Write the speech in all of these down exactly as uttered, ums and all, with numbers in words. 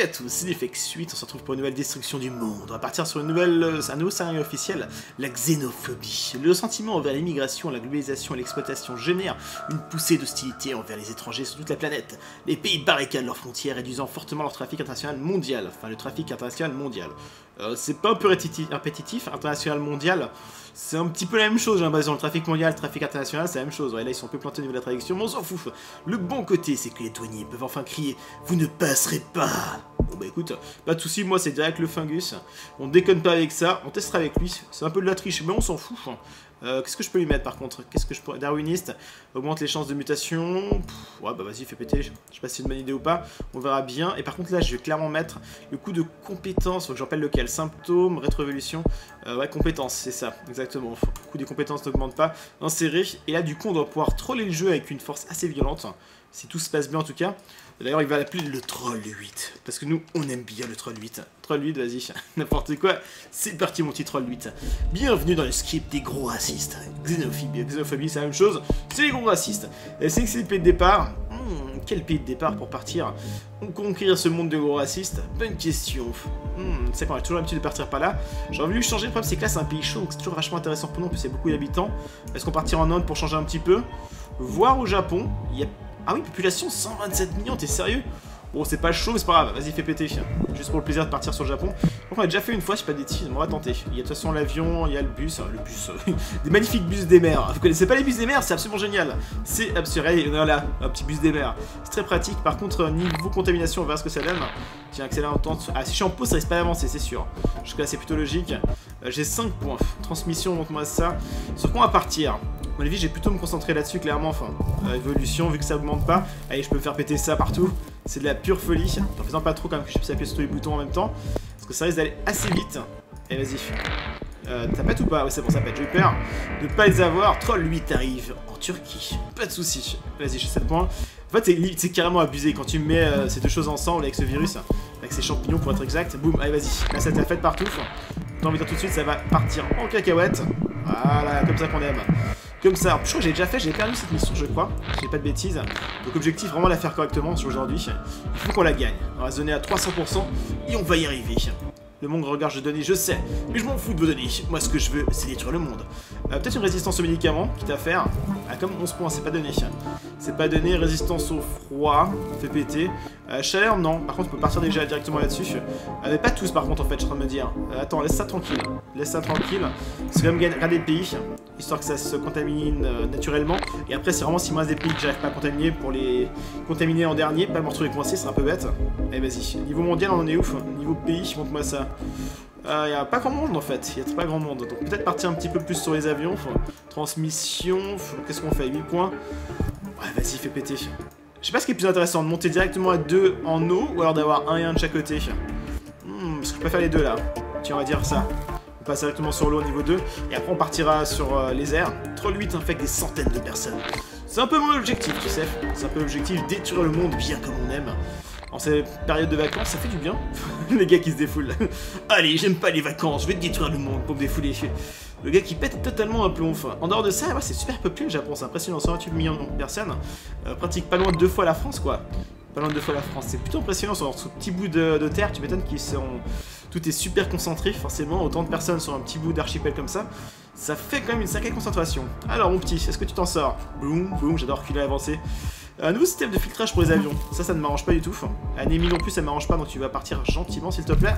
Salut à tous, c'est nifex huit, on se retrouve pour une nouvelle destruction du monde. On va partir sur une nouvelle, un nouveau scénario officiel, la xénophobie. Le sentiment envers l'immigration, la globalisation et l'exploitation génère une poussée d'hostilité envers les étrangers sur toute la planète. Les pays barricadent leurs frontières, réduisant fortement leur trafic international mondial. Enfin, le trafic international mondial. Euh, c'est pas un peu répétitif, international mondial, c'est un petit peu la même chose, j'ai l'impression. Le trafic mondial, le trafic international, c'est la même chose. Ouais, là, ils sont un peu plantés au niveau de la traduction, mais on s'en fout. Le bon côté, c'est que les douaniers peuvent enfin crier « Vous ne passerez pas !» Bon bah écoute, pas de soucis, moi c'est direct le Fungus. On déconne pas avec ça, on testera avec lui. C'est un peu de la triche, mais on s'en fout. Euh, Qu'est-ce que je peux lui mettre par contre? Qu'est-ce que je pourrais... Darwiniste, augmente les chances de mutation. Pff, ouais bah vas-y, fais péter, je sais pas si c'est une bonne idée ou pas. On verra bien. Et par contre là, je vais clairement mettre le coup de compétence, faut que je rappelle lequel. Symptômes, rétroévolution, euh, ouais compétence, c'est ça, exactement. Le coup des compétences n'augmente pas. Insérer, et là du coup on doit pouvoir troller le jeu avec une force assez violente. Si tout se passe bien en tout cas. D'ailleurs il va l'appeler le troll huit. Parce que nous on aime bien le troll huit. Troll huit vas-y, n'importe quoi. C'est parti mon petit troll huit. Bienvenue dans le script des gros racistes. Xénophobie, xénophobie c'est la même chose. C'est les gros racistes. C'est que c'est le pays de départ. Mmh, quel pays de départ pour partir? Conquérir ce monde de gros racistes? Bonne question. Hmm, c'est qu'on a toujours l'habitude de partir par là. J'aurais voulu changer, le problème c'est que là c'est un pays chaud. Donc c'est toujours vachement intéressant pour nous parce qu'il y a beaucoup d'habitants. Est-ce qu'on partira en Inde pour changer un petit peu? Voir au Japon, il y a... Ah oui, population cent vingt-sept millions, t'es sérieux? Bon, c'est pas chaud, mais c'est pas grave, vas-y, fais péter. Juste pour le plaisir de partir sur le Japon. Donc, on a déjà fait une fois, je sais pas des titres, on va tenter. Il y a de toute façon l'avion, il y a le bus, le bus, des magnifiques bus des mers. Vous connaissez pas les bus des mers? C'est absolument génial. C'est absurde, il y en a là, un petit bus des mers. C'est très pratique, par contre, niveau contamination, on verra ce que ça donne. Tiens, accélérant temps. Ah, si je suis en pause, ça risque pas d'avancer, c'est sûr. Jusque-là, c'est plutôt logique. Euh, j'ai cinq points. Transmission, montre-moi ça. Sur quoi on va partir? À mon avis, j'ai plutôt me concentrer là-dessus, clairement. Enfin, euh, évolution, vu que ça augmente pas. Allez, je peux faire péter ça partout. C'est de la pure folie. En faisant pas trop, quand même, que je puisse appuyer sur tous les boutons en même temps. Parce que ça risque d'aller assez vite. Allez, vas-y. Euh, ça pète ou pas? Ouais, c'est bon, ça pète. J'ai peur de pas les avoir. Troll huit arrive en Turquie. Pas de soucis. Vas-y, j'ai sept points. En fait, c'est carrément abusé. Quand tu mets euh, ces deux choses ensemble avec ce virus, avec ces champignons pour être exact, boum, allez, vas-y. Là, ça t'a fait partout. T'as envie de dire tout de suite, ça va partir en cacahuète. Voilà, comme ça qu'on aime. Comme ça. Alors, je crois que j'ai déjà fait, j'ai perdu cette mission, je crois. J'ai pas de bêtises. Donc, objectif, vraiment la faire correctement sur aujourd'hui. Il faut qu'on la gagne. On va se donner à trois cents pour cent et on va y arriver. Le monde regarde de données, je sais, mais je m'en fous de vos données. Moi, ce que je veux, c'est détruire le monde. Euh, Peut-être une résistance aux médicaments, quitte à faire. Ah, comme onze points, c'est pas donné. C'est pas donné. Résistance au froid, fait péter. Euh, chaleur, non. Par contre, on peut partir déjà directement là-dessus. Euh, mais pas tous, par contre, en fait, je suis en train de me dire. Euh, attends, laisse ça tranquille. Laisse ça tranquille. C'est quand même regarder le pays, histoire que ça se contamine euh, naturellement. Et après, c'est vraiment s'il me reste des pays que j'arrive pas à contaminer pour les contaminer en dernier. Pas me retrouver coincé, c'est un peu bête. Allez, vas-y. Niveau mondial, on en est ouf. Niveau pays, montre-moi ça. Il euh, n'y a pas grand monde en fait, il n'y a pas grand monde, donc peut-être partir un petit peu plus sur les avions. Faut... Transmission, faut... qu'est-ce qu'on fait? Huit points. Ouais vas-y fais péter. Je sais pas ce qui est plus intéressant, de monter directement à deux en eau ou alors d'avoir un et un de chaque côté. Hmm, parce que je préfère les deux là, tiens on va dire ça. On passe directement sur l'eau au niveau deux et après on partira sur euh, les airs. Troll huit infecte des centaines de personnes. C'est un peu mon objectif tu sais, c'est un peu l'objectif, détruire le monde bien comme on aime. En cette période de vacances, ça fait du bien. Les gars qui se défoulent. Allez, j'aime pas les vacances, je vais te détruire le monde pour me défouler. Le gars qui pète totalement un plomb. En dehors de ça, c'est super peuplé le Japon, c'est impressionnant. cent vingt-huit millions de personnes. Euh, pratique pas loin de deux fois la France, quoi. Pas loin de deux fois la France. C'est plutôt impressionnant sur ce petit bout de, de terre. Tu m'étonnes qu'ils sont. Tout est super concentré, forcément. Autant de personnes sur un petit bout d'archipel comme ça. Ça fait quand même une sacrée concentration. Alors, mon petit, est-ce que tu t'en sors? Boum, boum, j'adore qu'il a avancé. Un nouveau système de filtrage pour les avions, ça, ça ne m'arrange pas du tout. Anémie non plus, ça ne m'arrange pas, donc tu vas partir gentiment, s'il te plaît.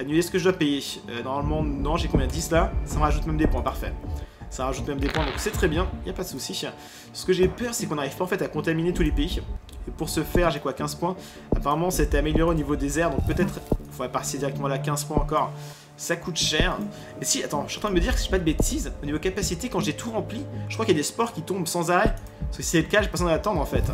Annuler ce que je dois payer. Euh, normalement, non, j'ai combien? Dix là. Ça me rajoute même des points, parfait. Ça rajoute même des points, donc c'est très bien, il n'y a pas de souci. Ce que j'ai peur, c'est qu'on n'arrive pas en fait à contaminer tous les pays. Et pour ce faire, j'ai quoi, quinze points? Apparemment, c'était amélioré au niveau des airs, donc peut-être il faudrait partir directement là, quinze points encore. Ça coûte cher. Et si, attends, je suis en train de me dire que je fais pas de bêtises. Au niveau capacité, quand j'ai tout rempli, je crois qu'il y a des sports qui tombent sans arrêt. Parce que si c'est le cas, j'ai pas besoin d'attendre en fait. Si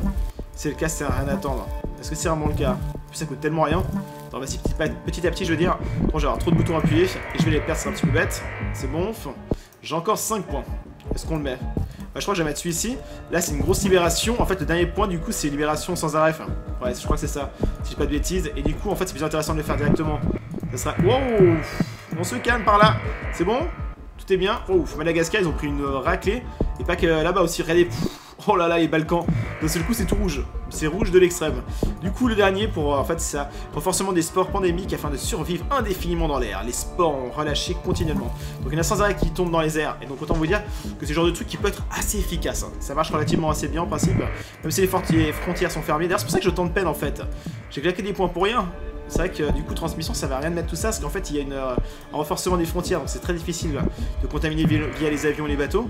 c'est le cas, c'est rien à attendre. Est-ce que c'est vraiment le cas? Puis ça coûte tellement rien. Attends, vas-y, petit à petit, je veux dire. Bon, j'ai trop de boutons appuyés et je vais les perdre, c'est un petit peu bête. C'est bon. J'ai encore cinq points. Est-ce qu'on le met? Bah, je crois que je vais mettre celui-ci. Là, c'est une grosse libération. En fait, le dernier point, du coup, c'est libération sans arrêt. Enfin, ouais, je crois que c'est ça. Si j'ai pas de bêtises. Et du coup, en fait, c'est plus intéressant de le faire directement. Ça sera. Wow! On se calme par là, c'est bon? Tout est bien? Oh, Madagascar, ils ont pris une raclée. Et pas que là-bas aussi, regardez, pff, Oh là là, les Balkans. D'un seul coup, c'est tout rouge. C'est rouge de l'extrême. Du coup, le dernier, pour en fait, ça, renforcement des sports pandémiques afin de survivre indéfiniment dans l'air. Les sports ont relâché continuellement. Donc, il y en a sans arrêt qui tombent dans les airs. Et donc, autant vous dire que c'est le genre de truc qui peut être assez efficace. Hein. Ça marche relativement assez bien en principe. Même si les frontières sont fermées. D'ailleurs, c'est pour ça que je tente peine en fait. J'ai claqué des points pour rien. C'est vrai que du coup transmission ça va rien de mettre tout ça parce qu'en fait il y a une, euh, un renforcement des frontières donc c'est très difficile là, de contaminer via, via les avions et les bateaux,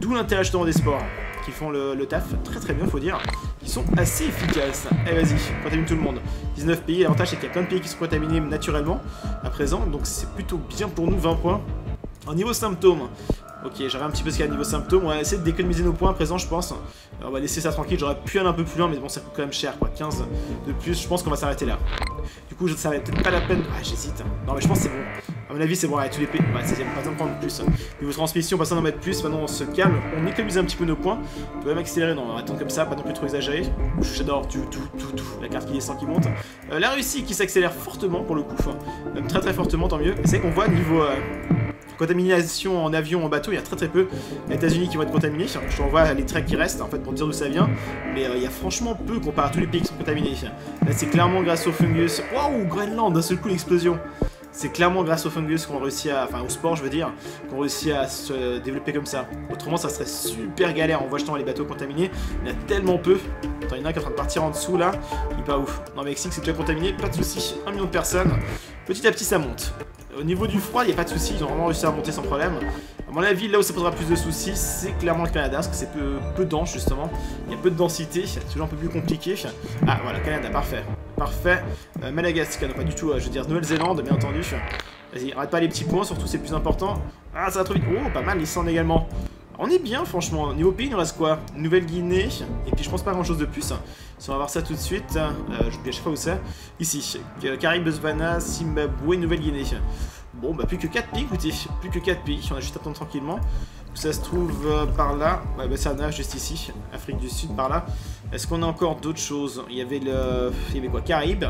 d'où l'intérêt justement des sports hein, qui font le, le taf très très bien faut dire, qui sont assez efficaces. Allez vas-y, contamine tout le monde, dix-neuf pays, l'avantage c'est qu'il y a plein de pays qui sont contaminés naturellement à présent donc c'est plutôt bien pour nous, vingt points. En niveau symptômes, ok, j'arrive un petit peu ce qu'il y a niveau symptômes, on va essayer d'économiser nos points à présent je pense. Alors, on va laisser ça tranquille, j'aurais pu aller un peu plus loin mais bon ça coûte quand même cher quoi, quinze de plus, je pense qu'on va s'arrêter là. Du coup ça va peut-être pas la peine, ah j'hésite, non mais je pense c'est bon. A mon avis c'est bon, ouais, tous les pays, bah, c'est pas besoin de prendre plus. Niveau transmission, pas besoin d'en mettre plus, maintenant on se calme, on économise un petit peu nos points, on peut même accélérer, non, on va attendre comme ça, pas non plus trop exagéré. J'adore tout, tout, tout, tout, la carte qui descend, qui monte. Euh, la Russie qui s'accélère fortement pour le coup, enfin, même très très fortement, tant mieux. C'est qu'on voit niveau euh, contamination en avion, en bateau, il y a très très peu les États-Unis qui vont être contaminés. Je renvoie les traits qui restent en fait pour dire d'où ça vient, mais euh, il y a franchement peu comparé à tous les pays qui sont contaminés. Là c'est clairement grâce au fungus, waouh, Groenland, d'un seul coup l'explosion. C'est clairement grâce au fungus qu'on réussit à, enfin au sport je veux dire, qu'on réussit à se développer comme ça. Autrement ça serait super galère, on voit justement les bateaux contaminés, il y en a tellement peu. Attends, il y en a un qui est en train de partir en dessous là, il est pas ouf. Non mais Mexique c'est déjà contaminé, pas de soucis, un million de personnes, petit à petit ça monte. Au niveau du froid, il n'y a pas de soucis, ils ont vraiment réussi à monter sans problème. À mon avis, là où ça posera plus de soucis, c'est clairement le Canada, parce que c'est peu, peu dense justement. Il y a peu de densité, c'est toujours un peu plus compliqué. Ah voilà, Canada, parfait. Parfait. Euh, Madagascar, non pas du tout, euh, je veux dire Nouvelle-Zélande, bien entendu. Vas-y, rate pas les petits points, surtout c'est plus important. Ah, ça va trop vite. Oh, pas mal, l'Islande également. On est bien, franchement. Niveau pays, il nous reste quoi? Nouvelle-Guinée, et puis je pense pas grand-chose de plus. Si on va voir ça tout de suite, euh, je sais pas où c'est. Ici, Caraïbes, Botswana, Zimbabwe, Nouvelle-Guinée. Bon, bah plus que quatre pays, écoutez, plus que quatre pays. On a juste à attendre tranquillement. Ça se trouve euh, par là. Ouais, bah ça en a juste ici. Afrique du Sud, par là. Est-ce qu'on a encore d'autres choses? Il y avait le, il y avait quoi? Caraïbes.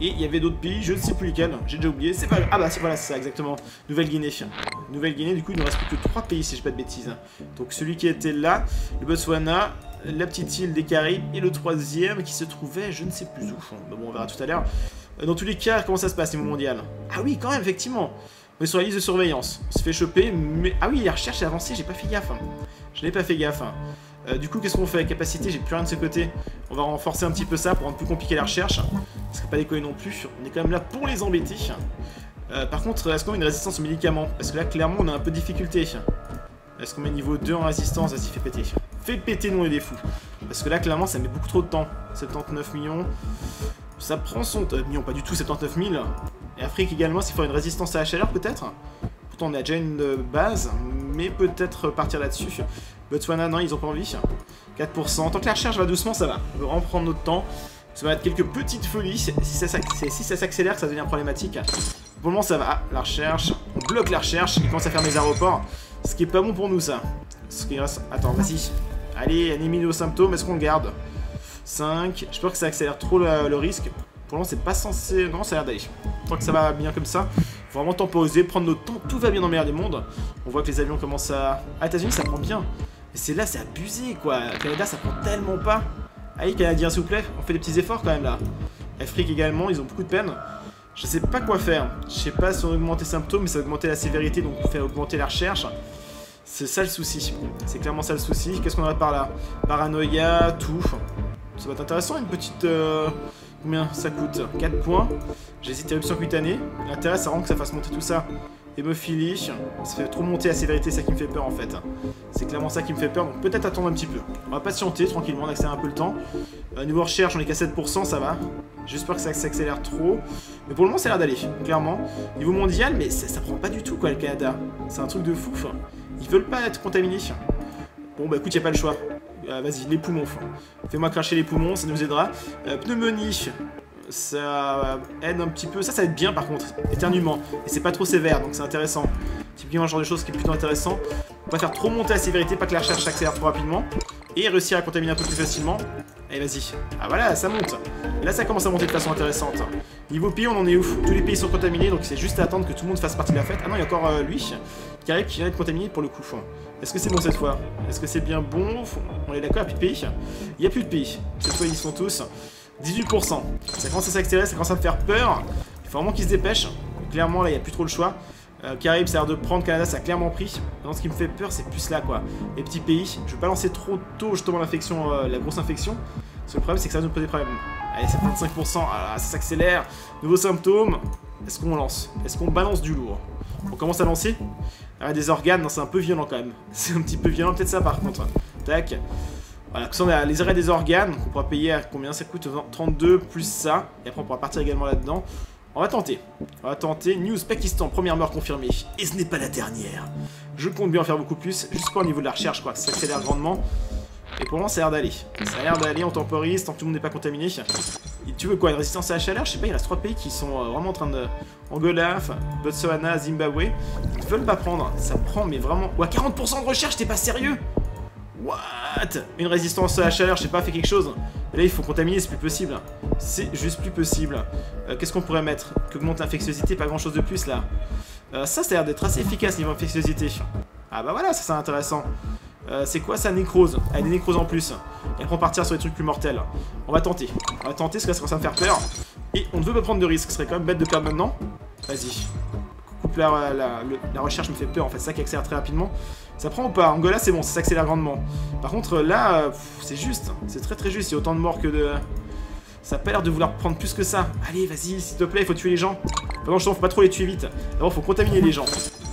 Et il y avait d'autres pays, je ne sais plus lesquels, j'ai déjà oublié, c'est pas... Ah bah c'est voilà, c'est ça, exactement, Nouvelle-Guinée. Nouvelle-Guinée, du coup, il ne reste plus que trois pays, si je ne dis pas de bêtises. Donc celui qui était là, le Botswana, la petite île des Caraïbes, et le troisième qui se trouvait, je ne sais plus où. Bah bon, on verra tout à l'heure. Dans tous les cas, comment ça se passe, niveau mondial? Ah oui, quand même, effectivement. On est sur la liste de surveillance, on se fait choper, mais... Ah oui, la recherche est avancée, j'ai pas fait gaffe. Hein. Je n'ai pas fait gaffe. Hein. Euh, du coup, qu'est-ce qu'on fait? Capacité, j'ai plus rien de ce côté. On va renforcer un petit peu ça pour rendre plus compliqué la recherche. Ce serait pas déconné non plus. On est quand même là pour les embêter. Euh, par contre, est-ce qu'on a une résistance aux médicaments? Parce que là, clairement, on a un peu de difficulté. Est-ce qu'on met niveau deux en résistance? Ça s'y fait péter. Fait péter, nous, on est des fous. Parce que là, clairement, ça met beaucoup trop de temps. soixante-dix-neuf millions. Ça prend son temps. Euh, millions, pas du tout, soixante-dix-neuf mille. Et Afrique également, s'il faut une résistance à la chaleur, peut-être? Pourtant, on a déjà une base, mais peut-être partir là-dessus. Botswana, non, ils ont pas envie. quatre pour cent. Tant que la recherche va doucement, ça va. On peut reprendre notre temps. Ça va être quelques petites folies. Si ça s'accélère, ça devient problématique. Pour le moment, ça va. Ah, la recherche. On bloque la recherche. Ils commencent à faire des aéroports. Ce qui est pas bon pour nous, ça. Ce qui reste... Attends, vas-y. Allez, anémie nos symptômes. Est-ce qu'on le garde? cinq. Je pense que ça accélère trop le, le risque. Pour le moment, c'est pas censé. Non, ça a l'air d'aller. Tant que ça va bien comme ça. Faut vraiment temporiser, prendre notre temps. Tout va bien dans le meilleur des mondes. On voit que les avions commencent à. Ah, États-Unis, ça prend bien. C'est là, c'est abusé quoi. Canada, ça prend tellement pas. Allez, Canadiens, s'il vous plaît, on fait des petits efforts quand même là. Afrique également, ils ont beaucoup de peine. Je sais pas quoi faire. Je sais pas si on augmente les symptômes, mais ça va augmenter la sévérité, donc on fait augmenter la recherche. C'est ça le souci. C'est clairement ça le souci. Qu'est-ce qu'on a par là? Paranoïa, tout. Ça va être intéressant, une petite. Euh... Combien ça coûte? quatre points. J'hésite à éruption cutanée. L'intérêt, c'est vraiment que ça fasse monter tout ça. Hémophilie, ça fait trop monter la sévérité, c'est ça qui me fait peur en fait. C'est clairement ça qui me fait peur, donc peut-être attendre un petit peu. On va patienter tranquillement, on accélère un peu le temps. Euh, niveau recherche, on est qu'à sept pour cent, ça va. J'espère que ça s'accélère trop. Mais pour le moment, ça a l'air d'aller, clairement. Niveau mondial, mais ça, ça prend pas du tout quoi le Canada. C'est un truc de fou. Fin. Ils veulent pas être contaminés. Bon bah écoute, y a pas le choix. Euh, Vas-y, les poumons. Fais-moi cracher les poumons, ça nous aidera. Euh, pneumonie. Ça aide un petit peu, ça ça aide bien par contre, éternuement, et c'est pas trop sévère donc c'est intéressant, typiquement le genre de choses qui est plutôt intéressant, on va faire trop monter la sévérité, pas que la recherche s'accélère trop rapidement, et réussir à contaminer un peu plus facilement, allez vas-y, ah voilà ça monte, là ça commence à monter de façon intéressante, niveau pays on en est où, tous les pays sont contaminés donc c'est juste à attendre que tout le monde fasse partie de la fête, ah non il y a encore euh, lui, carré qui vient d'être contaminé pour le coup. Est-ce que c'est bon cette fois? Est-ce que c'est bien bon? On est d'accord, il n'y a plus de pays. Il n'y a plus de pays. Cette fois, ils sont tous. dix-huit pour cent. Ça commence à s'accélérer, ça commence à me faire peur. Il faut vraiment qu'ils se dépêchent. Clairement, là, il n'y a plus trop le choix. Euh, Caraïbes, ça a l'air de prendre. Canada, ça a clairement pris. Maintenant, ce qui me fait peur, c'est plus là, quoi. Les petits pays. Je ne veux pas lancer trop tôt, justement, l'infection, euh, la grosse infection. Parce que le problème, c'est que ça va nous poser problème. Allez, c'est vingt-cinq pour cent. Ah, ça s'accélère. Nouveaux symptômes. Est-ce qu'on lance? Est-ce qu'on balance du lourd? On commence à lancer. Ah, des organes, non, c'est un peu violent quand même. C'est un petit peu violent, peut-être ça par contre. Tac. Voilà, comme ça on a les arrêts des organes, qu'on pourra payer à combien ça coûte, trente-deux plus ça. Et après on pourra partir également là-dedans. On va tenter. On va tenter. News Pakistan, première mort confirmée. Et ce n'est pas la dernière. Je compte bien en faire beaucoup plus. Jusqu'au niveau de la recherche, quoi. Ça accélère grandement. Et pour moi, ça a l'air d'aller. Ça a l'air d'aller, on temporise, tant que tout le monde n'est pas contaminé. Et tu veux quoi, une résistance à la chaleur? Je sais pas, il reste trois pays qui sont vraiment en train de... Angola, Botswana, Zimbabwe. Ils ne veulent pas prendre. Ça prend, mais vraiment... Ouah, quarante pour cent de recherche, t'es pas sérieux? What? Une résistance à la chaleur, je sais pas, fait quelque chose. Et là, il faut contaminer, c'est plus possible. C'est juste plus possible. Euh, Qu'est-ce qu'on pourrait mettre? Que monte l'infectiosité, pas grand-chose de plus, là. Euh, ça, ça a l'air d'être assez efficace, niveau infectiosité. Ah bah voilà, ça, c'est intéressant. Euh, c'est quoi ça, nécrose? Elle a des nécroses en plus. Et après on partira sur les trucs plus mortels. On va tenter. On va tenter, parce que là ça commence à me faire peur. Et on ne veut pas prendre de risque. Ce serait quand même bête de perdre maintenant. Vas-y. Coupe la, la, le, la recherche me fait peur en fait. C'est ça qui accélère très rapidement. Ça prend ou pas? Angola c'est bon, ça s'accélère grandement. Par contre là, euh, c'est juste. C'est très très juste. Il y a autant de morts que de... Ça a pas l'air de vouloir prendre plus que ça. Allez, vas-y, s'il te plaît, il faut tuer les gens. Pendant le temps, faut pas trop les tuer vite. D'abord, faut contaminer les gens.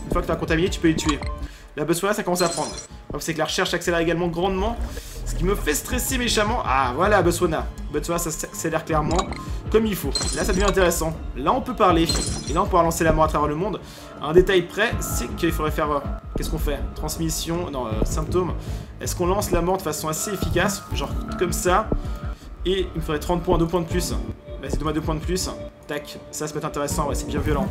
Une fois que tu as contaminé, tu peux les tuer. La Botswana, ça commence à prendre. C'est que la recherche accélère également grandement, ce qui me fait stresser méchamment. Ah voilà, Botswana. Botswana, ça s'accélère clairement comme il faut. Là, ça devient intéressant. Là, on peut parler. Et là, on pourra lancer la mort à travers le monde. Un détail près, c'est qu'il faudrait faire... Euh, Qu'est-ce qu'on fait? Transmission, non, euh, symptômes. Est-ce qu'on lance la mort de façon assez efficace? Genre comme ça. Et il me faudrait trente points, deux points de plus. Vas-y, donne-moi deux points de plus. Tac, ça, ça peut être intéressant, ouais, c'est bien violent.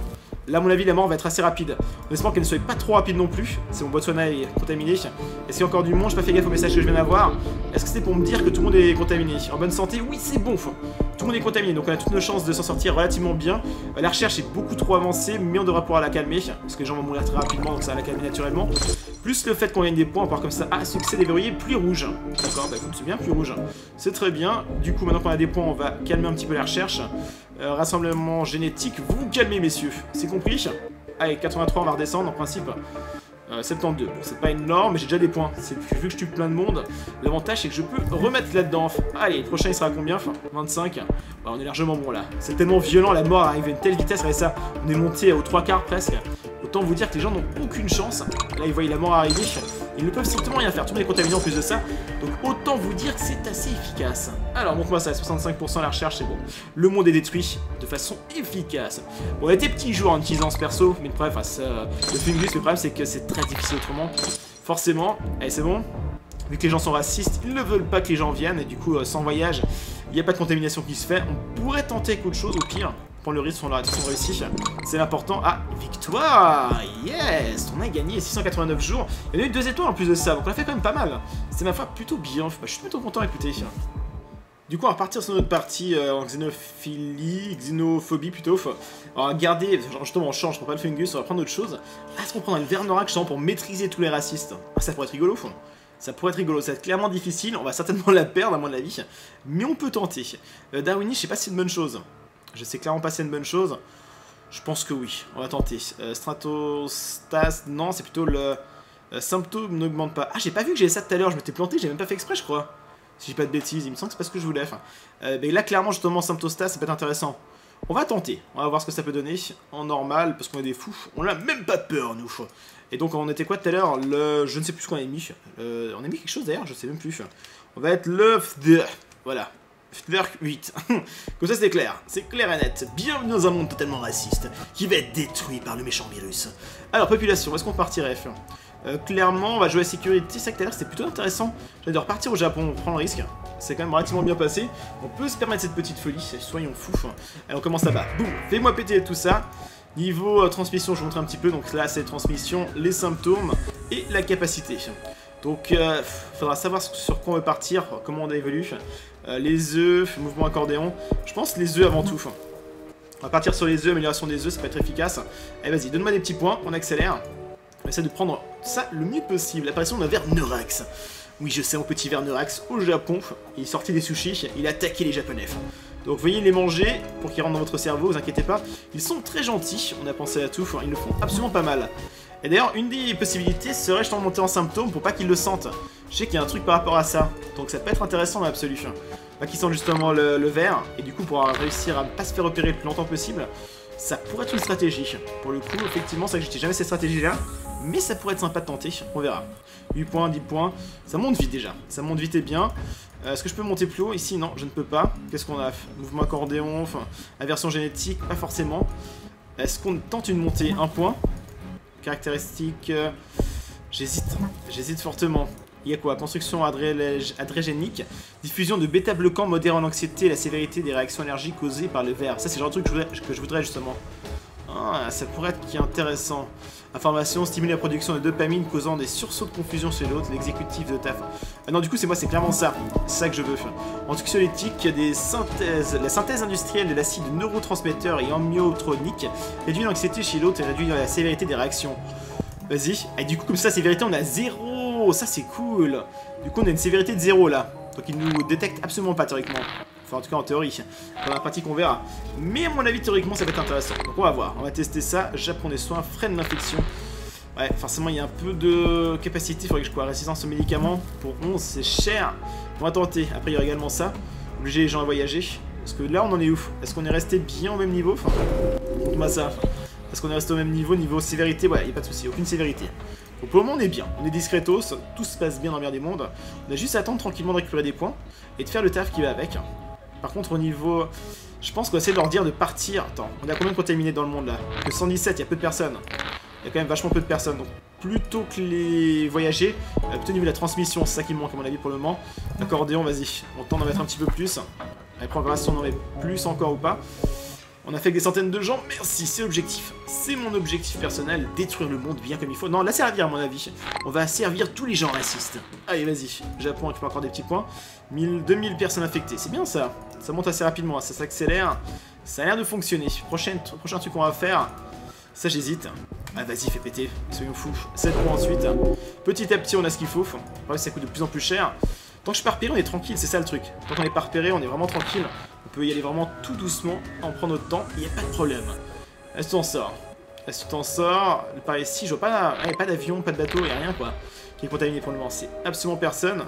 Là, à mon avis, la mort va être assez rapide. En espérant qu'elle ne soit pas trop rapide non plus. C'est mon Botswana est contaminé. Est-ce qu'il y a encore du monde? Je n'ai pas fait gaffe au message que je viens d'avoir. Est-ce que c'est pour me dire que tout le monde est contaminé? En bonne santé? Oui, c'est bon. Tout le monde est contaminé, donc on a toutes nos chances de s'en sortir relativement bien. La recherche est beaucoup trop avancée, mais on devra pouvoir la calmer. Parce que les gens vont mourir très rapidement, donc ça va la calmer naturellement. Plus le fait qu'on gagne des points, encore comme ça. Ah, succès déverrouillé, pluie rouge. D'accord, bah écoute, c'est bien, pluie rouge. C'est très bien. Du coup, maintenant qu'on a des points, on va calmer un petit peu la recherche. Euh, rassemblement génétique, vous vous calmez messieurs, c'est compris? Allez, quatre-vingt-trois on va redescendre en principe, euh, soixante-douze, bon c'est pas énorme mais j'ai déjà des points, vu que je tue plein de monde, l'avantage c'est que je peux remettre là-dedans. Allez, le prochain il sera à combien? Enfin, vingt-cinq, bah, on est largement bon là, c'est tellement violent la mort arrive à une telle vitesse, regardez ça, on est monté aux trois quarts presque, autant vous dire que les gens n'ont aucune chance, là ils voient la mort arriver, ils ne peuvent strictement rien faire, tout le monde est contaminé en plus de ça, donc autant vous dire que c'est assez efficace. Alors montre-moi ça, soixante-cinq pour cent la recherche, c'est bon. Le monde est détruit de façon efficace. Bon, on a été petits joueurs en utilisant ce perso, mais le problème, face euh, le fungus, le problème c'est que c'est très difficile autrement. Forcément, allez c'est bon, vu que les gens sont racistes, ils ne veulent pas que les gens viennent, et du coup euh, sans voyage, il n'y a pas de contamination qui se fait, on pourrait tenter quelque chose au pire. Le risque, on l'a réussi, c'est l'important. Ah, victoire! Yes! On a gagné six cent quatre-vingt-neuf jours. Il y en a eu deux étoiles en plus de ça, donc on a fait quand même pas mal. C'est ma foi plutôt bien. Je suis plutôt content, écoutez. Du coup, on va repartir sur notre partie euh, en xénophilie, xénophobie plutôt. On va garder, justement, on change, on prend pas le fungus, on va prendre autre chose. Est-ce qu'on prend le Vernorak pour maîtriser tous les racistes? Ah, ça pourrait être rigolo, au fond. Ça pourrait être rigolo, ça va être clairement difficile. On va certainement la perdre, à mon avis, mais on peut tenter. Euh, Darwini, je sais pas si c'est une bonne chose. Je sais clairement pas si c'est une bonne chose. Je pense que oui. On va tenter. Euh, Stratostas, non, c'est plutôt le... Euh, symptôme n'augmente pas. Ah, j'ai pas vu que j'avais ça tout à l'heure. Je m'étais planté, j'ai même pas fait exprès, je crois. Si j'ai pas de bêtises, il me semble que c'est pas ce que je voulais. Enfin, euh, mais là, clairement, justement, Symptostas, ça peut être intéressant. On va tenter. On va voir ce que ça peut donner. En normal, parce qu'on est des fous. On l'a même pas peur, nous. Et donc, on était quoi tout à l'heure? Le... Je ne sais plus ce qu'on a mis. Euh, on a mis quelque chose, d'ailleurs, je sais même plus. On va être le... Voilà. huit. Comme ça c'est clair, c'est clair et net. Bienvenue dans un monde totalement raciste qui va être détruit par le méchant virus. Alors population, est-ce qu'on partirait? euh, Clairement on va jouer à sécurité, ça que tout à l'heure c'était plutôt intéressant. J'allais de repartir au Japon, on prend le risque. C'est quand même relativement bien passé, on peut se permettre cette petite folie, soyons fous. Allez on commence là-bas, boum, fais-moi péter tout ça. Niveau euh, transmission je vous montre un petit peu, donc là c'est transmission, les symptômes et la capacité. Donc euh, faudra savoir sur quoi on veut partir, comment on évolue. Euh, les œufs, mouvement accordéon. Je pense les œufs avant tout. On va partir sur les œufs, amélioration des œufs, ça peut être efficace. Allez, vas-y, donne-moi des petits points, on accélère. On essaie de prendre ça le mieux possible. L'apparition d'un verre Neurax. Oui, je sais, un petit verre Neurax au Japon. Il sortait des sushis, il attaquait les Japonais. Donc veuillez les manger pour qu'ils rentrent dans votre cerveau, vous inquiétez pas. Ils sont très gentils, on a pensé à tout, ils le font absolument pas mal. Et d'ailleurs, une des possibilités serait de monter en symptômes pour pas qu'ils le sentent. Je sais qu'il y a un truc par rapport à ça, donc ça peut être intéressant dans l'absolu. Pas qu'ils sentent justement le, le verre, et du coup pour réussir à ne pas se faire repérer le plus longtemps possible, ça pourrait être une stratégie. Pour le coup, effectivement, c'est vrai que j'étais jamais cette stratégie-là, mais ça pourrait être sympa de tenter, on verra. huit points, dix points, ça monte vite déjà, ça monte vite et bien. Euh, Est-ce que je peux monter plus haut? Ici, non, je ne peux pas. Qu'est-ce qu'on a? Mouvement accordéon, enfin, aversion génétique, pas forcément. Est-ce qu'on tente une montée? un point. Caractéristiques, euh, j'hésite, j'hésite fortement. Il y a quoi? Construction adrégénique, diffusion de bêta-bloquants modérant l'anxiété et la sévérité des réactions allergiques causées par le verre. Ça, c'est le genre de truc que je voudrais, que je voudrais justement. Ah, ça pourrait être qui est intéressant. Information, stimule la production de dopamine causant des sursauts de confusion chez l'autre, l'exécutif de taf. Ah non, du coup, c'est moi, c'est clairement ça. C'est ça que je veux faire. Anxiolytique, des synthèses. La synthèse industrielle de l'acide neurotransmetteur et amyotronique réduit l'anxiété chez l'autre et réduit la sévérité des réactions. Vas-y. Et du coup, comme ça, sévérité, on a zéro. Ça, c'est cool. Du coup, on a une sévérité de zéro là. Donc, il nous détecte absolument pas théoriquement. Enfin, en tout cas en théorie, dans la pratique on verra. Mais à mon avis théoriquement ça va être intéressant. Donc on va voir, on va tester ça. Japon des soins, freine l'infection. Ouais, forcément il y a un peu de capacité, il faudrait que je crois. Résistance aux médicaments, pour onze c'est cher. On va tenter, après il y aura également ça. Obliger les gens à voyager. Parce que là on en est où? Est-ce qu'on est resté bien au même niveau? Enfin, montre-moi ça. Est-ce qu'on est resté au même niveau, niveau sévérité? Ouais, il n'y a pas de souci, aucune sévérité. Donc pour le moment on est bien, on est discretos, tout se passe bien dans l'envers des mondes. On a juste à attendre tranquillement de récupérer des points et de faire le taf qui va avec. Par contre au niveau, je pense qu'on va essayer de leur dire de partir. Attends, on a combien de contaminés dans le monde là? Que cent dix-sept, il y a peu de personnes. Il y a quand même vachement peu de personnes. Donc plutôt que les voyager, plutôt au niveau de la transmission, c'est ça qui manque à mon avis pour le moment. Accordéon, vas-y, on tente d'en mettre un petit peu plus. Allez, progresse, si on en met plus encore ou pas. On a fait avec des centaines de gens, merci, c'est l'objectif. C'est mon objectif personnel, détruire le monde bien comme il faut. Non, la servir à mon avis. On va servir tous les gens racistes. Allez, vas-y, Japon récupère encore des petits points. mille, deux mille personnes infectées, c'est bien ça. Ça monte assez rapidement, ça s'accélère. Ça a l'air de fonctionner. Prochaine, prochain truc qu'on va faire, ça j'hésite. Ah vas-y, fais péter, soyons fous. sept points ensuite. Petit à petit, on a ce qu'il faut. Après, ça coûte de plus en plus cher. Tant que je suis pas repéré, on est tranquille, c'est ça le truc. Tant qu'on n'est pas repéré, on est vraiment tranquille. On peut y aller vraiment tout doucement, en prendre notre temps, il n'y a pas de problème. Est-ce que t'en sors? Est-ce que t'en sors? Par ici, je vois pas, ah, pas d'avion, pas de bateau, il n'y a rien quoi. Qui est contaminé pour le moment, c'est absolument personne.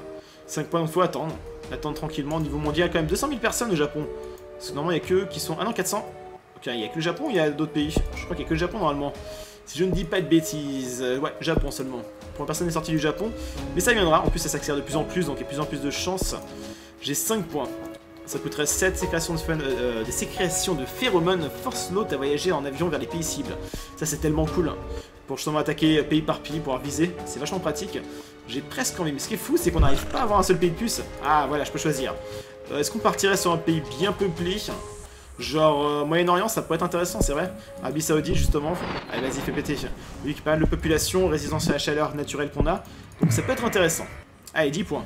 cinq points, il faut attendre. Attendre tranquillement, au niveau mondial, quand même deux cent mille personnes au Japon. Parce que normalement, il n'y a que qui sont... Ah non, quatre cents. Ok, il n'y a que le Japon, il y a d'autres pays. Je crois qu'il n'y a que le Japon normalement. Si je ne dis pas de bêtises, euh, ouais, Japon seulement. Pour la personne est sortie du Japon, mais ça viendra. En plus, ça s'accélère de plus en plus, donc il y a de plus en plus de chances. J'ai cinq points. Ça coûterait sept sécrétions de, euh, des sécrétions de phéromones force l'autre à voyager en avion vers les pays cibles. Ça c'est tellement cool. Pour justement attaquer pays par pays, pour viser, c'est vachement pratique. J'ai presque envie, mais ce qui est fou c'est qu'on n'arrive pas à avoir un seul pays de plus. Ah voilà, je peux choisir. Euh, Est-ce qu'on partirait sur un pays bien peuplé? Genre euh, Moyen-Orient, ça pourrait être intéressant, c'est vrai. Arabie Saoudite justement. Allez vas-y, fais péter. Vu qu'il y a pas mal de population, résistance à la chaleur naturelle qu'on a. Donc ça peut être intéressant. Allez, dix points.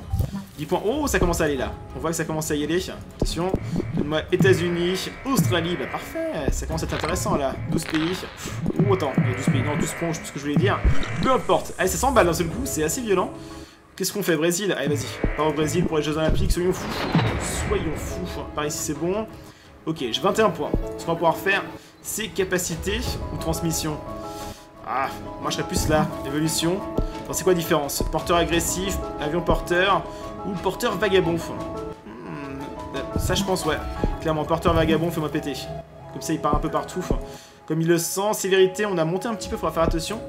dix points. Oh, ça commence à aller là. On voit que ça commence à y aller. Attention. Donne-moi États-Unis, Australie. Bah, parfait. Ça commence à être intéressant là. douze pays. Oh, attends. douze pays. Non, douze points, je sais pas ce que je voulais dire. Peu importe. Allez, ça s'emballe d'un seul coup. C'est assez violent. Qu'est-ce qu'on fait? Brésil. Allez, vas-y. Part au Brésil pour les Jeux Olympiques. Soyons fous. Soyons fous. Par ici, c'est bon. Ok, j'ai vingt et un points. Ce qu'on va pouvoir faire, c'est capacité ou transmission. Ah, moi je serais plus là. Évolution. Enfin, c'est quoi la différence? Porteur agressif, avion porteur ou porteur vagabond? hmm, Ça je pense, ouais. Clairement, porteur vagabond, fais-moi péter. Comme ça il part un peu partout. Comme il le sent, sévérité, on a monté un petit peu, il faudra faire attention.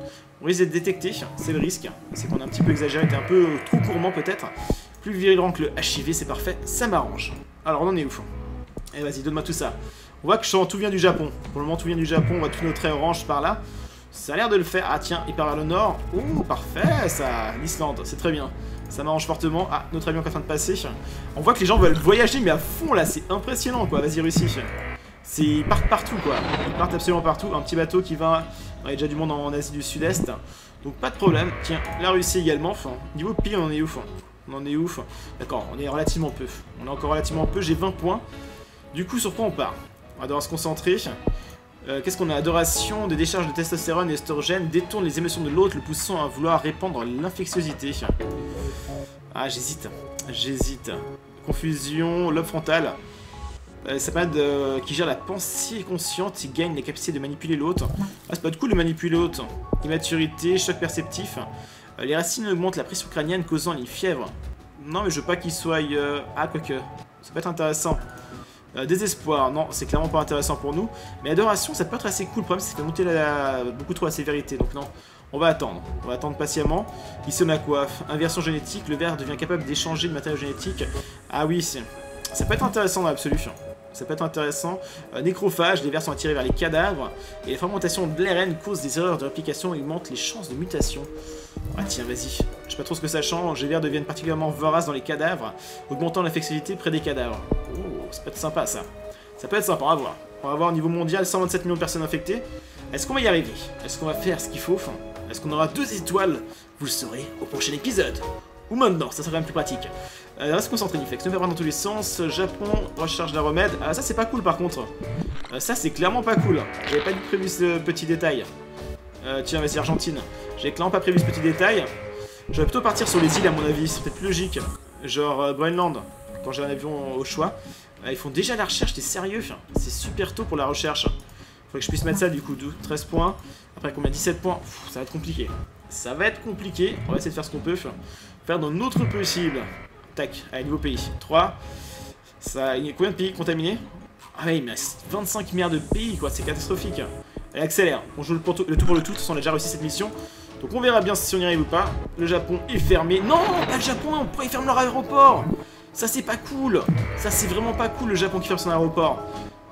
On risque d'être détecté, c'est le risque. C'est qu'on a un petit peu exagéré, on était un peu trop gourmand peut-être. Plus virulent que le H I V, c'est parfait, ça m'arrange. Alors on en est où? Eh vas-y, donne-moi tout ça. On voit que tout vient du Japon. Pour le moment tout vient du Japon, on voit tous nos traits orange par là. Ça a l'air de le faire. Ah tiens, il part vers le nord. Oh, parfait, ça. L'Islande, c'est très bien. Ça m'arrange fortement. Ah, notre avion qui est en train de passer. On voit que les gens veulent voyager, mais à fond, là. C'est impressionnant, quoi. Vas-y, Russie. Ils partent partout, quoi. Ils partent absolument partout. Un petit bateau qui va... Il y a déjà du monde en Asie du Sud-Est. Donc, pas de problème. Tiens, la Russie également. Enfin, niveau pire, on en est ouf. On en est ouf. D'accord, on est relativement peu. On est encore relativement peu. J'ai vingt points. Du coup, sur quoi on part? On va devoir se concentrer. Euh, Qu'est-ce qu'on a? Adoration des décharges de testostérone et estrogène détourne les émotions de l'autre, le poussant à vouloir répandre l'infectiosité. Ah, j'hésite. J'hésite. Confusion, lobe frontal. Euh, ça permet de, euh, qui gère la pensée consciente, il gagne la capacité de manipuler l'autre. Ah, c'est pas de cool de manipuler l'autre. Immaturité, choc perceptif. Euh, les racines augmentent la pression crânienne causant une fièvre. Non, mais je veux pas qu'il soit... Euh... Ah, quoique. Ça peut être intéressant. Euh, désespoir, non, c'est clairement pas intéressant pour nous. Mais adoration, ça peut être assez cool. Le problème, c'est que ça fait monter la... beaucoup trop la sévérité. Donc non, on va attendre. On va attendre patiemment. Ici, on a quoi? Inversion génétique. Le ver devient capable d'échanger de matériaux génétiques. Ah oui, ça peut être intéressant dans l'absolu. Ça peut être intéressant. Euh, nécrophage, les vers sont attirés vers les cadavres. Et la fermentation de l'A R N cause des erreurs de réplication et augmente les chances de mutation. Ah tiens, vas-y. Je sais pas trop ce que ça change. Les vers deviennent particulièrement voraces dans les cadavres, augmentant l'infectiosité près des cadavres. Oh, ça peut être sympa ça. Ça peut être sympa, on va voir. On va voir au niveau mondial cent vingt-sept millions de personnes infectées. Est-ce qu'on va y arriver? Est-ce qu'on va faire ce qu'il faut? Enfin, est-ce qu'on aura deux étoiles? Vous le saurez au prochain épisode. Ou maintenant, ça serait quand même plus pratique. Euh, reste concentré, Nifex. Ne fais pas dans tous les sens. Japon, recharge d'un remède. Ah, ça, c'est pas cool par contre. Euh, ça, c'est clairement pas cool. J'avais pas prévu ce petit détail. Euh, tiens, vas-y, Argentine. J'avais clairement pas prévu ce petit détail. Je vais plutôt partir sur les îles, à mon avis. C'est peut-être plus logique. Genre euh, Groenland, quand j'ai un avion au choix. Euh, ils font déjà la recherche, t'es sérieux? C'est super tôt pour la recherche. Faudrait que je puisse mettre ça du coup. treize points. Après, combien? dix-sept points. Pff, ça va être compliqué. Ça va être compliqué. On va essayer de faire ce qu'on peut. Faire dans notre possible. Tac, allez, nouveau pays. trois. Ça, il y a combien de pays contaminés? Ah oui, mais vingt-cinq milliards de pays, quoi. C'est catastrophique. Allez, accélère. On joue le, pour le tout pour le tout. De toute façon, on a déjà réussi cette mission. Donc on verra bien si on y arrive ou pas. Le Japon est fermé. Non, pas le Japon. Pourquoi ils ferment leur aéroport? Ça, c'est pas cool. Ça, c'est vraiment pas cool, le Japon qui ferme son aéroport.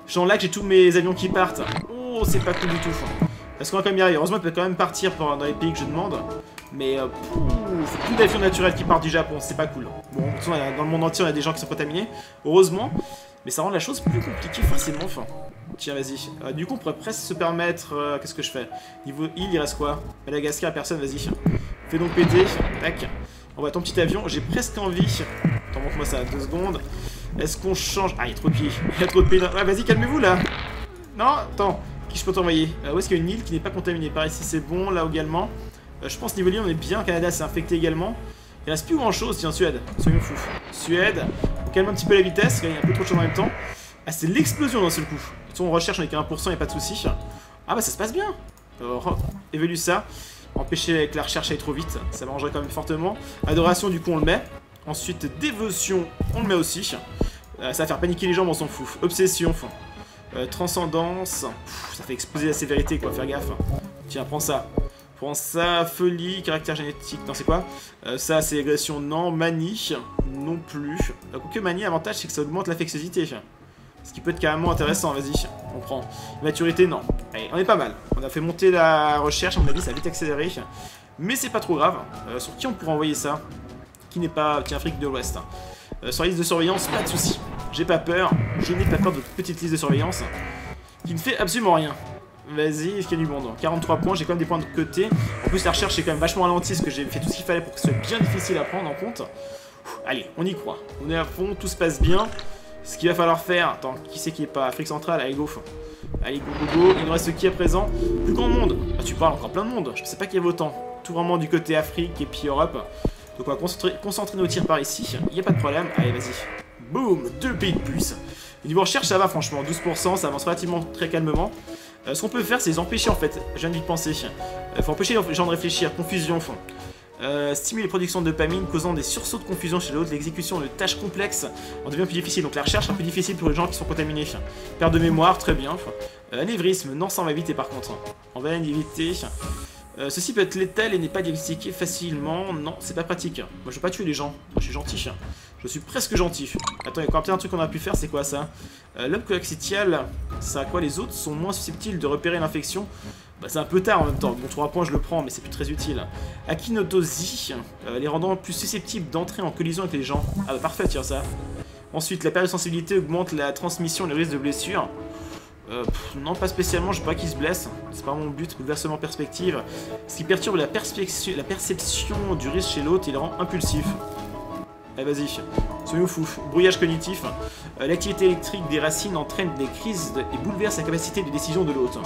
Je suis en lag, j'ai tous mes avions qui partent. Oh, c'est pas cool du tout. Est-ce qu'on va quand même y arriver? Heureusement, on peut quand même partir pour, dans les pays que je demande. Mais euh, c'est plus d'avions naturels qui partent du Japon, c'est pas cool. Bon, de toute façon, dans le monde entier, on a des gens qui sont contaminés, heureusement. Mais ça rend la chose plus compliquée, forcément. Enfin, tiens, vas-y. Euh, du coup, on pourrait presque se permettre... Euh, Qu'est-ce que je fais? Niveau île, il reste quoi? Madagascar, personne, vas-y. Fais donc péter. Tac. On va ton petit avion. J'ai presque envie. Attends, montre-moi ça, deux secondes. Est-ce qu'on change? Ah, il y a trop de pays. Il y a trop de pays. Dans... Ah, vas-y, calmez-vous, là. Non, attends. Qui je peux t'envoyer? euh, Où est-ce qu'il y a une île qui n'est pas contaminée? Par ici, c'est bon. Là également. Euh, je pense niveau île, on est bien. Canada, c'est infecté également. Il reste plus grand chose, tiens, Suède, soyons fous. Suède, on calme un petit peu la vitesse, il y a un peu trop de choses en même temps. Ah, c'est l'explosion d'un seul coup. On recherche, on est qu'à un pour cent, il n'y a pas de souci. Ah bah ça se passe bien. Euh, évalue ça, empêcher que la recherche aille trop vite, ça m'arrangerait quand même fortement. Adoration, du coup on le met. Ensuite, dévotion, on le met aussi. Euh, ça va faire paniquer les gens, mais on s'en fout. Obsession, fond. Euh, transcendance, pff, ça fait exploser la sévérité, quoi, faire gaffe. Tiens, prends ça. Prends ça, folie, caractère génétique, non c'est quoi? euh, Ça c'est agression, non, manie, non plus. Euh, quoique manie, l'avantage c'est que ça augmente l'affectiosité. Ce qui peut être carrément intéressant, vas-y, on prend. Maturité, non. Allez, on est pas mal. On a fait monter la recherche, à mon avis ça a vite accéléré. Mais c'est pas trop grave. Euh, sur qui on pourrait envoyer ça? Qui n'est pas... Tiens, Afrique de l'Ouest. Euh, sur la liste de surveillance, pas de soucis. J'ai pas peur, je n'ai pas peur de petite liste de surveillance. Qui ne fait absolument rien. Vas-y, est-ce qu'il y a du monde? quarante-trois points, j'ai quand même des points de côté. En plus, la recherche est quand même vachement ralentie parce que j'ai fait tout ce qu'il fallait pour que ce soit bien difficile à prendre en compte. Ouh, allez, on y croit. On est à fond, tout se passe bien. Ce qu'il va falloir faire... Attends, qui c'est qui n'est pas? Afrique centrale, allez go. Allez go, go, go. Il nous reste qui à présent? Plus grand monde. Ah, tu parles encore plein de monde. Je ne sais pas qu'il y avait autant. Tout vraiment du côté Afrique et puis Europe. Donc on va concentrer, concentrer nos tirs par ici. Il n'y a pas de problème. Allez, vas-y. Boum, deux pays de plus. Et niveau recherche, ça va franchement. douze pour cent, ça avance relativement très calmement. Euh, ce qu'on peut faire, c'est les empêcher en fait. Je viens de penser. Euh, faut empêcher les gens de réfléchir. Confusion, fond. Euh, stimuler les productions de dopamine causant des sursauts de confusion chez l'autre. L'exécution de tâches complexes en devient plus difficile. Donc la recherche est plus difficile pour les gens qui sont contaminés. Perte de mémoire, très bien. Euh, anévrisme, non, ça on va éviter par contre. On va éviter. Euh, ceci peut être létal et n'est pas diagnostiqué facilement. Non, c'est pas pratique. Moi je veux pas tuer les gens. Moi, je suis gentil. Je suis presque gentil. Attends, il y a encore peut-être un truc qu'on a pu faire, c'est quoi ça? euh, L'homme coaxial, ça à quoi les autres sont moins susceptibles de repérer l'infection. Bah, c'est un peu tard en même temps. Bon, trois points je le prends, mais c'est plus très utile. Achinotosie, euh, les rendant plus susceptibles d'entrer en collision avec les gens. Ah bah parfait, tiens ça. Ensuite, la période de sensibilité augmente la transmission et le risque de blessure. Euh, pff, non, pas spécialement, je veux pas qu'il se blesse. C'est pas mon but, bouleversement perspective. Ce qui perturbe la, la perception du risque chez l'autre et le rend impulsif. Eh vas-y, soyons fous. Brouillage cognitif. Euh, L'activité électrique des racines entraîne des crises de... et bouleverse la capacité de décision de l'autre.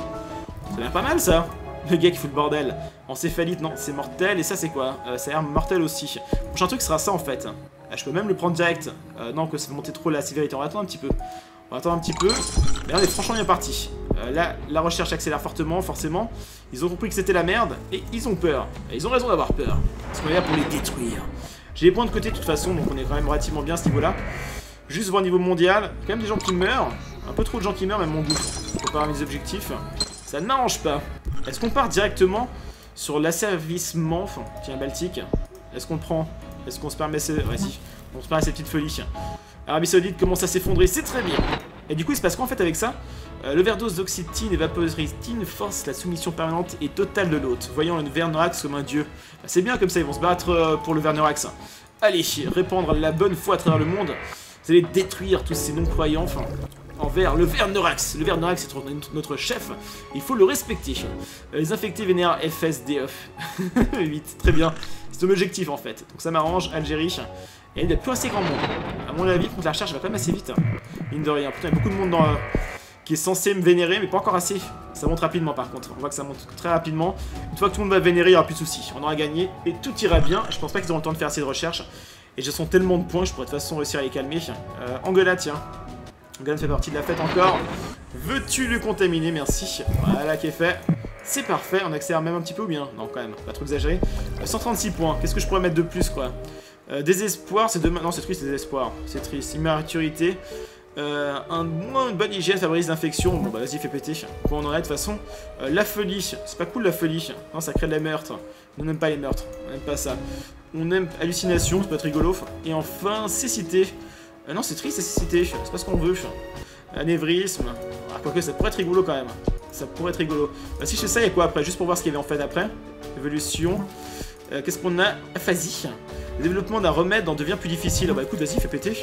Ça a l'air pas mal, ça. Le gars qui fout le bordel. Encéphalite, non, c'est mortel. Et ça, c'est quoi? euh, Ça a l'air mortel aussi. Le prochain truc sera ça, en fait. Ah, je peux même le prendre direct. Euh, non, que ça fait monter trop la sévérité. On va attendre un petit peu. On va attendre un petit peu. Mais on est franchement bien parti. Euh, là, la recherche accélère fortement, forcément. Ils ont compris que c'était la merde. Et ils ont peur. Et ils ont raison d'avoir peur. Parce qu'on est là pour les détruire. J'ai les points de côté de toute façon, donc on est quand même relativement bien à ce niveau-là. Juste voir au niveau mondial. Quand même des gens qui meurent. Un peu trop de gens qui meurent, même mon goût. Comparé à mes objectifs. Ça ne m'arrange pas. Est-ce qu'on part directement sur l'asservissement? Enfin, tiens, Baltique. Est-ce qu'on le prend? Est-ce qu'on se permet ces... Vas-y. On se permet ces petites folies. Arabie Saoudite commence à s'effondrer, c'est très bien. Et du coup, il se passe quoi en fait avec ça? euh, L'overdose d'oxytine et vaporistine force la soumission permanente et totale de l'hôte. Voyons le Vernorax comme un dieu. C'est bien comme ça, ils vont se battre pour le Vernorax. Allez, répandre la bonne foi à travers le monde. Vous allez détruire tous ces non-croyants, enfin... envers le Vernorax. Le Vernorax est notre chef, il faut le respecter. Les infectés vénèrent F S D F. huit, très bien. C'est un objectif en fait, donc ça m'arrange. Algérie, et il n'y a plus assez grand monde. À mon avis, contre la recherche, va quand même assez vite. Mine de rien, putain, il y a beaucoup de monde dans, euh, qui est censé me vénérer, mais pas encore assez. Ça monte rapidement par contre, on voit que ça monte très rapidement. Une fois que tout le monde va vénérer, il n'y aura plus de soucis. On aura gagné et tout ira bien. Je pense pas qu'ils auront le temps de faire assez de recherche. Et je sens tellement de points, je pourrais de toute façon réussir à les calmer. Euh, Angola, tiens. Angola fait partie de la fête encore. Veux-tu le contaminer? Merci. Voilà qui est fait. C'est parfait. On accélère même un petit peu ou bien? Non, quand même, pas trop exagéré. Euh, cent trente-six points. Qu'est-ce que je pourrais mettre de plus quoi? euh, Désespoir, c'est demain. Non, c'est triste, désespoir. C'est triste. Immaturité. Euh, un moins une bonne hygiène favorise l'infection. Bon, bah vas-y, fais péter. Bon, on en est de toute façon. Euh, la folie. C'est pas cool la folie. Non, ça crée de la meurtre. On n'aime pas les meurtres. On n'aime pas ça. On aime hallucination. C'est pas très rigolo. Et enfin, cécité. Euh, non, c'est triste, la cécité, c'est pas ce qu'on veut. Anévrisme. Ah, quoique, ça pourrait être rigolo quand même. Ça pourrait être rigolo. Bah, si je sais ça, il y a quoi après? Juste pour voir ce qu'il y avait en fait après. Évolution. Euh, Qu'est-ce qu'on a? Aphasie. Le développement d'un remède en devient plus difficile. Ah, bah écoute, vas-y, fais péter.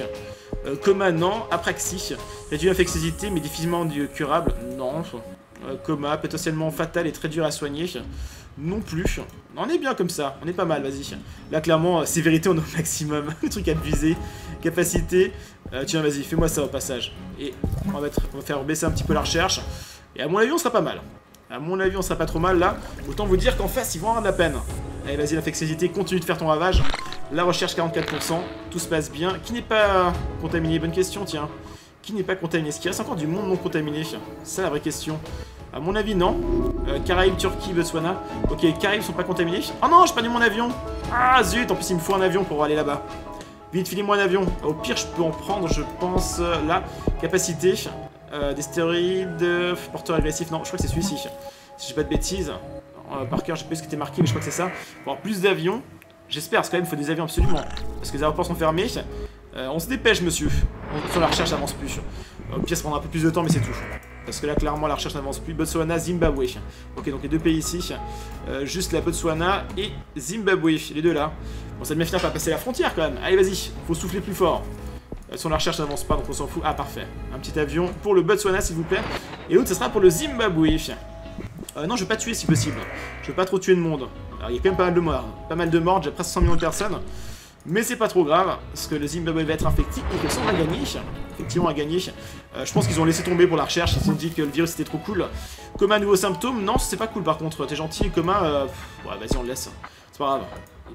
Euh, coma, non. Apraxie. Réduit l'infectiosité, mais difficilement curable. Non. Euh, coma, potentiellement fatal et très dur à soigner. Non plus. On est bien comme ça, on est pas mal, vas-y. Là, clairement, euh, sévérité, on est au maximum. Le truc abusé. Capacité. Euh, tiens, vas-y, fais-moi ça au passage. Et on va, être, on va faire baisser un petit peu la recherche. Et à mon avis, on sera pas mal. À mon avis, on sera pas trop mal, là. Autant vous dire qu'en face, ils vont avoir de la peine. Allez, vas-y, l'infectiosité, continue de faire ton ravage. La recherche, quarante-quatre pour cent. Tout se passe bien. Qui n'est pas contaminé? Bonne question, tiens. Qui n'est pas contaminé? Est-ce qu'il reste encore du monde non contaminé? C'est la vraie question. À mon avis, non. Euh, Caraïbes, Turquie, Botswana. Ok, Caraïbes sont pas contaminés. Oh non, j'ai perdu mon avion. Ah zut, en plus il me faut un avion pour aller là-bas. Vite, filez-moi un avion. Au pire, je peux en prendre, je pense, euh, là. Capacité. Euh, des stéroïdes. Euh, porteur agressif. Non, je crois que c'est celui-ci. Si j'ai pas de bêtises. Euh, par cœur, je sais plus ce qui était marqué, mais je crois que c'est ça. Pour avoir plus d'avions. J'espère, parce que quand même, il faut des avions absolument. Parce que les aéroports sont fermés. Euh, on se dépêche, monsieur. On, sur la recherche, avance plus. Au pire, ça prendra un peu plus de temps, mais c'est tout. Parce que là, clairement, la recherche n'avance plus. Botswana, Zimbabwe. Ok, donc les deux pays ici. Euh, juste la Botswana et Zimbabwe. Les deux là. Bon, ça devait finir par passer la frontière quand même. Allez, vas-y. Faut souffler plus fort. Euh, sur la recherche n'avance pas, donc on s'en fout. Ah, parfait. Un petit avion pour le Botswana, s'il vous plaît. Et l'autre, ça sera pour le Zimbabwe. Euh, non, je veux pas tuer si possible. Je veux pas trop tuer de monde. Alors, il y a quand même pas mal de morts. Pas mal de morts. J'ai presque cent millions de personnes. Mais c'est pas trop grave, parce que le Zimbabwe va être infecté et que ça on a gagné. Effectivement, on a gagné. Euh, je pense qu'ils ont laissé tomber pour la recherche, ils se sont dit que le virus était trop cool. Coma, nouveau symptôme? Non, c'est pas cool par contre. T'es gentil, coma, euh... ouais, vas-y, on le laisse. C'est pas grave.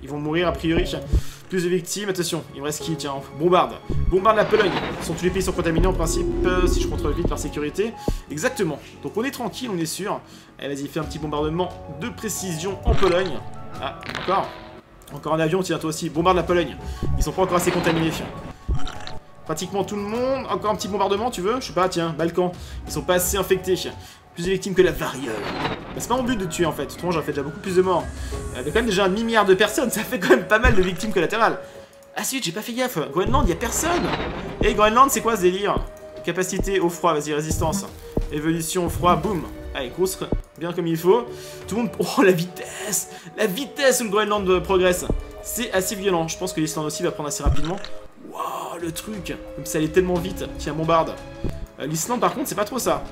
Ils vont mourir a priori. Plus de victimes, attention, il me reste qui? Tiens, bombarde. Bombarde la Pologne. Sont, tous les pays sont contaminés en principe, euh, si je contrôle vite par sécurité. Exactement. Donc on est tranquille, on est sûr. Allez, vas-y, fais un petit bombardement de précision en Pologne. Ah, encore? Encore un avion, tiens, toi aussi. Bombarde la Pologne. Ils sont pas encore assez contaminés. Pratiquement tout le monde. Encore un petit bombardement, tu veux? Je sais pas, tiens, Balkans. Ils sont pas assez infectés. Plus de victimes que la variole. Bah, c'est pas mon but de tuer en fait. Autrement, j'en fais déjà beaucoup plus de morts. Il y a quand même déjà un demi-milliard de personnes. Ça fait quand même pas mal de victimes collatérales. Ah, suite, j'ai pas fait gaffe. Groenland, y a personne. Et Groenland, c'est quoi ce délire? Capacité au froid, vas-y, résistance. Évolution au froid, boum. Allez, course, bien comme il faut. Tout le monde... Oh, la vitesse! La vitesse où le Groenland progresse! C'est assez violent. Je pense que l'Islande aussi va prendre assez rapidement. Waouh, le truc! Comme ça allait tellement vite. Tiens, bombarde. Euh, L'Islande, par contre, c'est pas trop ça.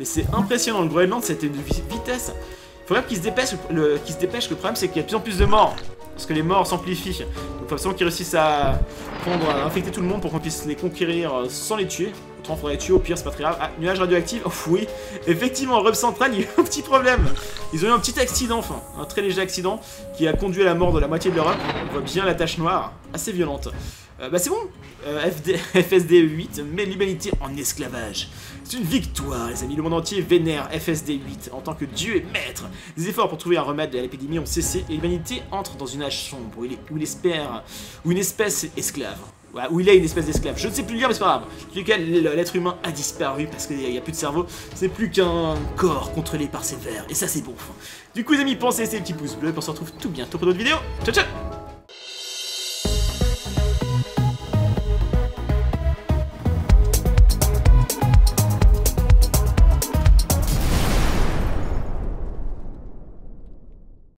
Mais c'est impressionnant. Le Groenland, c'était une vitesse. Il faudrait qu'ils se dépêchent. Le... Qu'ils se dépêchent. Le problème, c'est qu'il y a de plus en plus de morts. parce que les morts s'amplifient. Donc, faut absolument qu'ils réussissent à prendre, à infecter tout le monde pour qu'on puisse les conquérir sans les tuer. Autrement, il faudrait les tuer, au pire, c'est pas très grave. Ah, nuage radioactif. Oh, oui, effectivement, Rub Central, il y a eu un petit problème. Ils ont eu un petit accident, enfin, un très léger accident qui a conduit à la mort de la moitié de l'Europe. On voit bien la tache noire, assez violente. Euh, bah, c'est bon. Euh, F S D huit met l'humanité en esclavage. C'est une victoire, les amis. Le monde entier vénère F S D huit en tant que dieu et maître. Des efforts pour trouver un remède à l'épidémie ont cessé et l'humanité entre dans une âge sombre où il, est, où il espère, où une espèce esclave, ouais, où il a une espèce d'esclave. Je ne sais plus lire, mais c'est pas grave. En tout cas, l'être humain a disparu parce qu'il n'y a plus de cerveau. C'est plus qu'un corps contrôlé par ses vers. Et ça, c'est bon. Du coup, les amis, pensez à laisser les petits pouces bleus. On se retrouve tout bientôt pour d'autres vidéos. Ciao, ciao!